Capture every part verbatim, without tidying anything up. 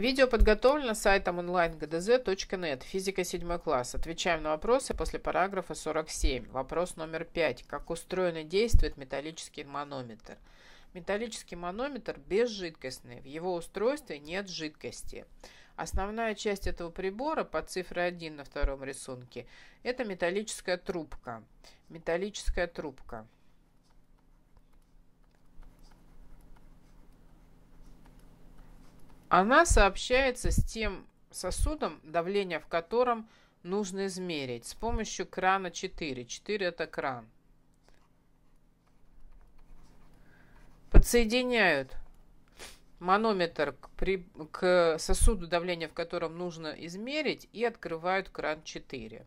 Видео подготовлено сайтом онлайн гдз точка нет. Физика седьмой класс. Отвечаем на вопросы после параграфа сорок семь. Вопрос номер пять. Как устроен и действует металлический манометр? Металлический манометр безжидкостный. В его устройстве нет жидкости. Основная часть этого прибора по цифре один на втором рисунке — это металлическая трубка. Металлическая трубка. Она сообщается с тем сосудом, давление в котором нужно измерить с помощью крана четыре. четыре это кран. Подсоединяют манометр к, при... к сосуду, давление в котором нужно измерить, и открывают кран четыре.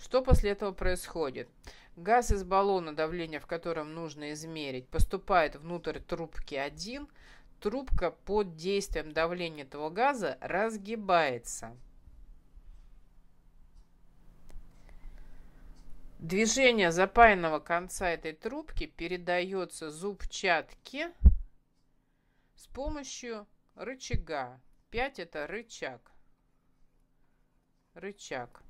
Что после этого происходит? Газ из баллона, давление в котором нужно измерить, поступает внутрь трубки один. Трубка под действием давления этого газа разгибается. Движение запаянного конца этой трубки передается зубчатке с помощью рычага. пять это рычаг. Рычаг.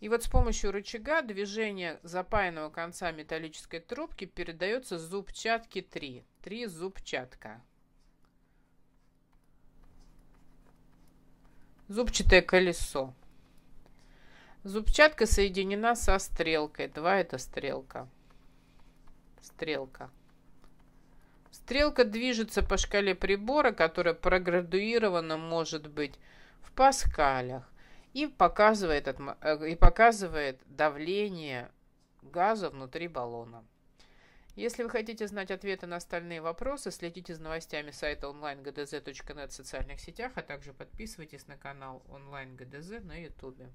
И вот с помощью рычага движение запаянного конца металлической трубки передается зубчатке три. три зубчатка. Зубчатое колесо. Зубчатка соединена со стрелкой. два это стрелка. Стрелка. Стрелка движется по шкале прибора, которая проградуирована может быть в паскалях, и показывает, и показывает давление газа внутри баллона. Если вы хотите знать ответы на остальные вопросы, следите за новостями сайта онлайн гдз точка нет в социальных сетях, а также подписывайтесь на канал онлайн гдз на ютубе.